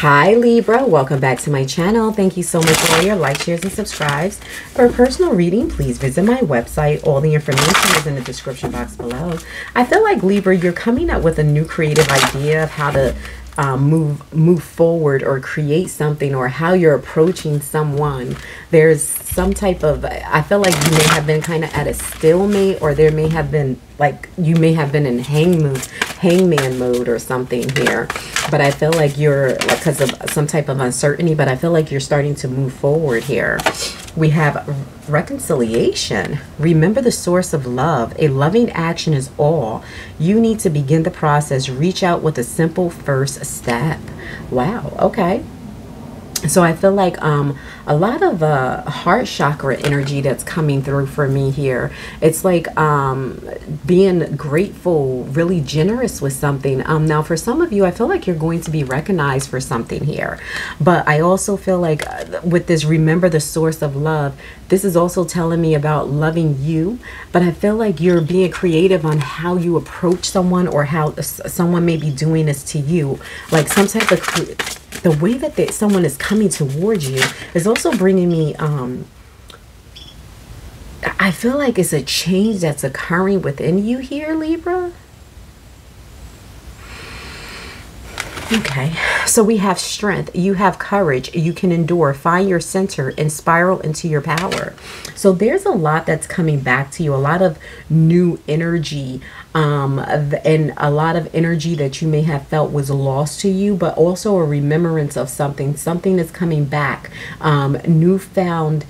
Hi Libra, welcome back to my channel. Thank you so much for all your likes, shares, and subscribes. For a personal reading, please visit my website. All the information is in the description box below. I feel like Libra, you're coming up with a new creative idea of how to move forward or create something, or how you're approaching someone. There's some type of, I feel like you may have been kind of at a stalemate, or there may have been like you may have been in hangman mode or something here. But I feel like you're, because of some type of uncertainty, but I feel like you're starting to move forward here. We have reconciliation. Remember the source of love. A loving action is all. You need to begin the process. Reach out with a simple first step. Wow. Okay. So I feel like a lot of heart chakra energy that's coming through for me here. It's like being grateful, really generous with something. Now for some of you, I feel like you're going to be recognized for something here. But I also feel like with this, remember the source of love, this is also telling me about loving you. But I feel like you're being creative on how you approach someone, or how someone may be doing this to you. Like some type of... the way that someone is coming towards you is also bringing me, I feel like it's a change that's occurring within you here, Libra. Okay, so we have strength. You have courage. You can endure. Find your center and spiral into your power. So there's a lot that's coming back to you. A lot of new energy, and a lot of energy that you may have felt was lost to you, but also a remembrance of something. Something is coming back. Newfound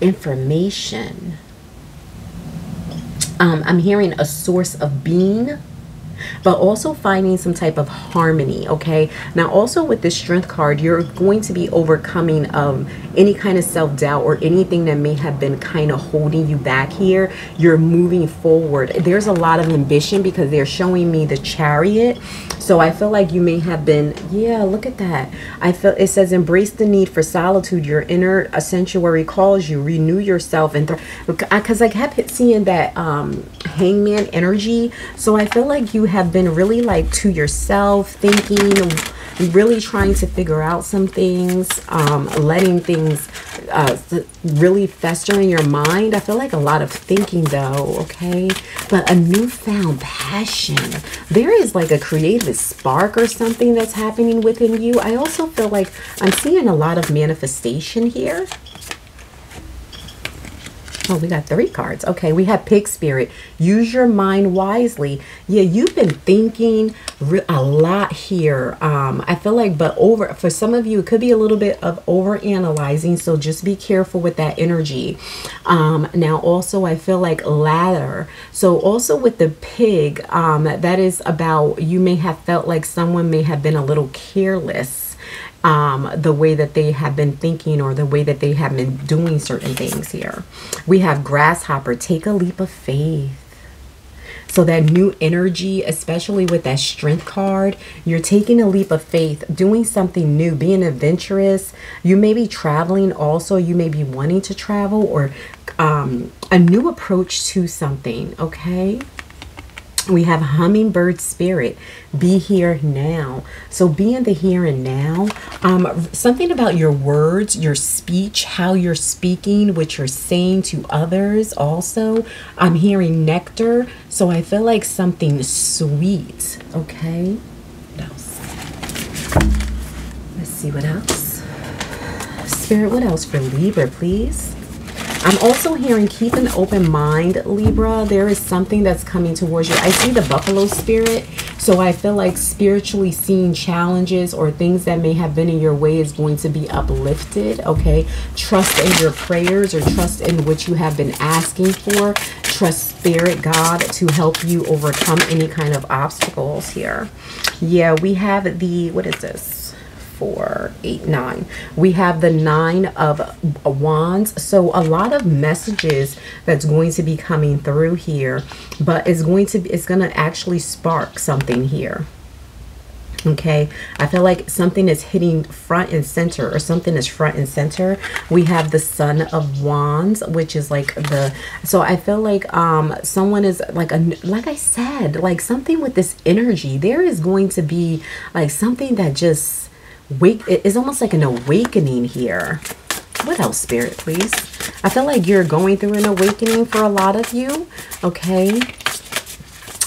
information. I'm hearing a source of being, but also finding some type of harmony. Okay, now also with the strength card, you're going to be overcoming any kind of self-doubt or anything that may have been kind of holding you back here. You're moving forward. There's a lot of ambition, because they're showing me the Chariot. So I feel like you may have been, yeah, look at that. I feel it says embrace the need for solitude. Your inner sanctuary calls you. Renew yourself. And because I kept seeing that hangman energy, so I feel like you have been really like to yourself, thinking, really trying to figure out some things, letting things really fester in your mind. I feel like a lot of thinking though, okay? But a newfound passion. There is like a creative spark or something that's happening within you. I also feel like I'm seeing a lot of manifestation here. Oh, we got three cards. Okay, we have Pig Spirit. Use your mind wisely. Yeah, you've been thinking a lot here. I feel like, but for some of you, it could be a little bit of overanalyzing. So just be careful with that energy. Now, also, I feel like ladder. So also with the pig, that is about, you may have felt like someone may have been a little careless. The way that they have been thinking, or the way that they have been doing certain things here. We have grasshopper. Take a leap of faith. So that new energy, especially with that strength card, you're taking a leap of faith, doing something new, being adventurous. You may be traveling also. You may be wanting to travel, or a new approach to something, okay? We have hummingbird spirit. Be here now. So be in the here and now. Something about your words, your speech, how you're speaking, what you're saying to others. Also, I'm hearing nectar. So I feel like something sweet. Okay. What else? Let's see what else. Spirit, what else for Libra, please? I'm also hearing keep an open mind, Libra. There is something that's coming towards you. I see the buffalo spirit. So I feel like spiritually seeing challenges or things that may have been in your way is going to be uplifted, okay? Trust in your prayers, or trust in what you have been asking for. Trust Spirit God to help you overcome any kind of obstacles here. Yeah, we have the, what is this? 4, 8, 9. We have the 9 of wands. So a lot of messages that's going to be coming through here, but it's going to actually spark something here. Okay, I feel like something is hitting front and center, or something is front and center. We have the Sun of Wands, which is like the, so I feel like someone is like a, like I said, like something with this energy. There is going to be like something that just It's almost like an awakening here. What else, Spirit, please? I feel like you're going through an awakening for a lot of you, okay?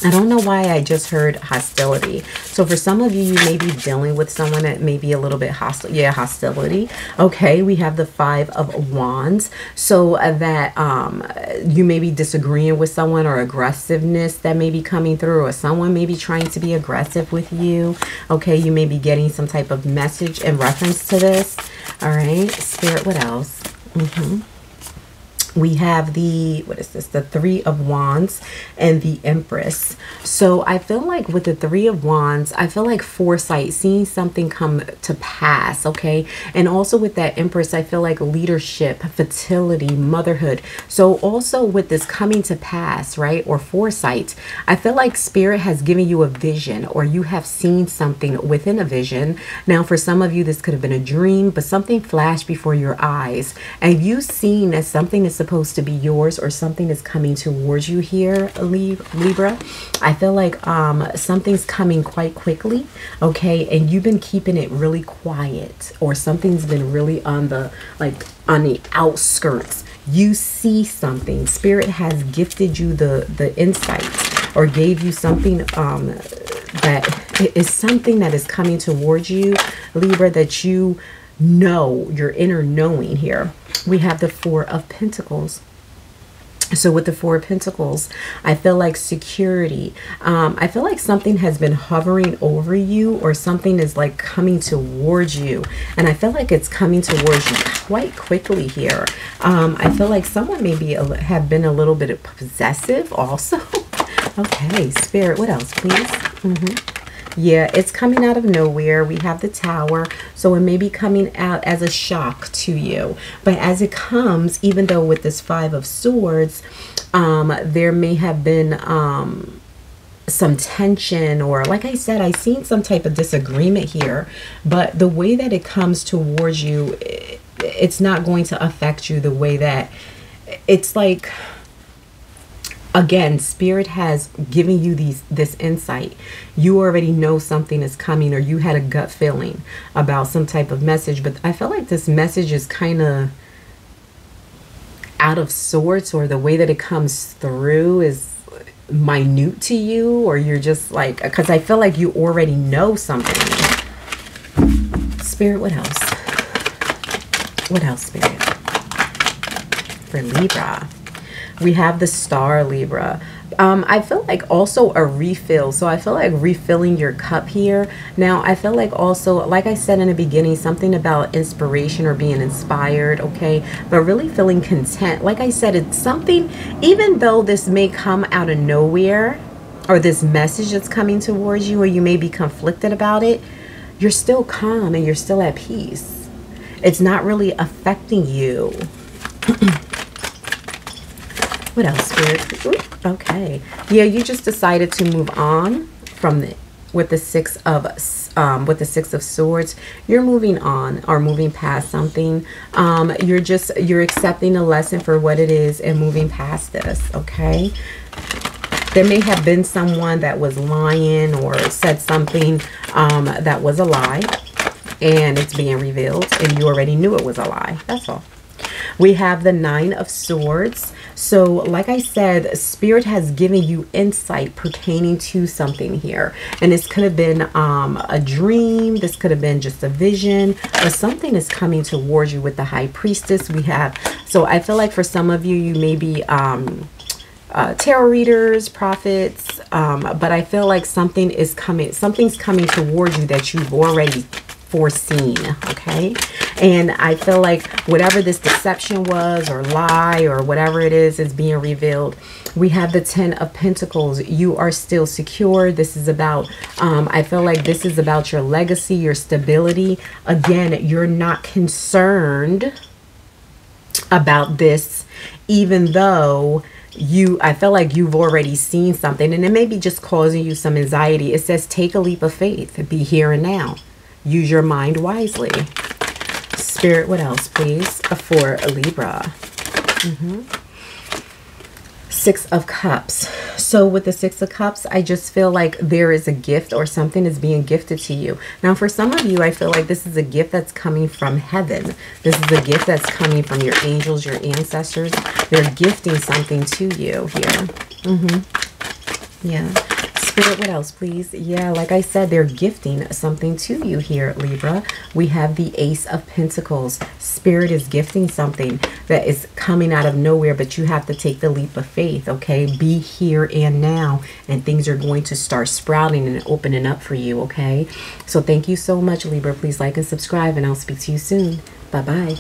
I don't know why I just heard hostility. So for some of you, you may be dealing with someone that may be a little bit hostile. Yeah, hostility. Okay, we have the Five of Wands. So that you may be disagreeing with someone, or aggressiveness that may be coming through, or someone may be trying to be aggressive with you. Okay, you may be getting some type of message in reference to this. All right, Spirit, what else? We have the, what is this, the Three of Wands and the Empress. So I feel like with the Three of Wands, I feel like foresight, seeing something come to pass, okay? And also with that Empress, I feel like leadership, fertility, motherhood. So also with this coming to pass, right, or foresight, I feel like Spirit has given you a vision, or you have seen something within a vision. Now, for some of you, this could have been a dream, but something flashed before your eyes. And you've seen that something is supposed to be yours, or something is coming towards you here, Libra. I feel like something's coming quite quickly, okay, and you've been keeping it really quiet, or something's been really on the, like, on the outskirts. You see something. Spirit has gifted you the insight, or gave you something that is something that is coming towards you, Libra, that you know, your inner knowing here. We have the Four of Pentacles. So with the Four of Pentacles, I feel like security. I feel like something has been hovering over you, or something is like coming towards you. And I feel like it's coming towards you quite quickly here. I feel like someone maybe have been a little bit possessive also. Okay, Spirit, what else, please? Yeah, it's coming out of nowhere. We have the Tower. So it may be coming out as a shock to you. But as it comes, even though with this Five of Swords, there may have been some tension, or like I said, I seen some type of disagreement here. But the way that it comes towards you, it's not going to affect you the way that it's like... Again, Spirit has given you this insight. You already know something is coming, or you had a gut feeling about some type of message. But I feel like this message is kind of out of sorts, or the way that it comes through is minute to you, or you're just like, because I feel like you already know something. Spirit, what else? What else, Spirit? For Libra. We have the Star, Libra. I feel like also a refill. So I feel like refilling your cup here. Now, I feel like also, like I said in the beginning, something about inspiration or being inspired, okay? But really feeling content. Like I said, it's something, even though this may come out of nowhere, or this message that's coming towards you, or you may be conflicted about it, you're still calm and you're still at peace. It's not really affecting you. What else, Spirit? Ooh, okay. Yeah, you just decided to move on from with the Six of Swords. You're moving on, or moving past something. You're accepting the lesson for what it is and moving past this, okay? There may have been someone that was lying, or said something that was a lie, and it's being revealed, and you already knew it was a lie. That's all. We have the Nine of Swords. So like I said, Spirit has given you insight pertaining to something here. And this could have been a dream. This could have been just a vision. But something is coming towards you with the High Priestess. We have, so I feel like for some of you, you may be tarot readers, prophets. But I feel like something is coming. Something's coming towards you that you've already foreseen, okay? And I feel like whatever this deception was, or lie, or whatever it is being revealed. We have the Ten of Pentacles. You are still secure. This is about, I feel like this is about your legacy, your stability. Again, you're not concerned about this, even though I feel like you've already seen something, and it may be just causing you some anxiety. It says, take a leap of faith, be here and now. Use your mind wisely. Spirit, what else, please? For Libra. Six of Cups. So with the Six of Cups, I just feel like there is a gift or something is being gifted to you. Now for some of you, I feel like this is a gift that's coming from heaven. This is a gift that's coming from your angels, your ancestors. They're gifting something to you here. Yeah. Spirit, what else, please? Yeah, like I said, they're gifting something to you here, Libra. We have the Ace of Pentacles. Spirit is gifting something that is coming out of nowhere, but you have to take the leap of faith, okay? Be here and now, and things are going to start sprouting and opening up for you, okay? So thank you so much, Libra. Please like and subscribe, and I'll speak to you soon. Bye-bye.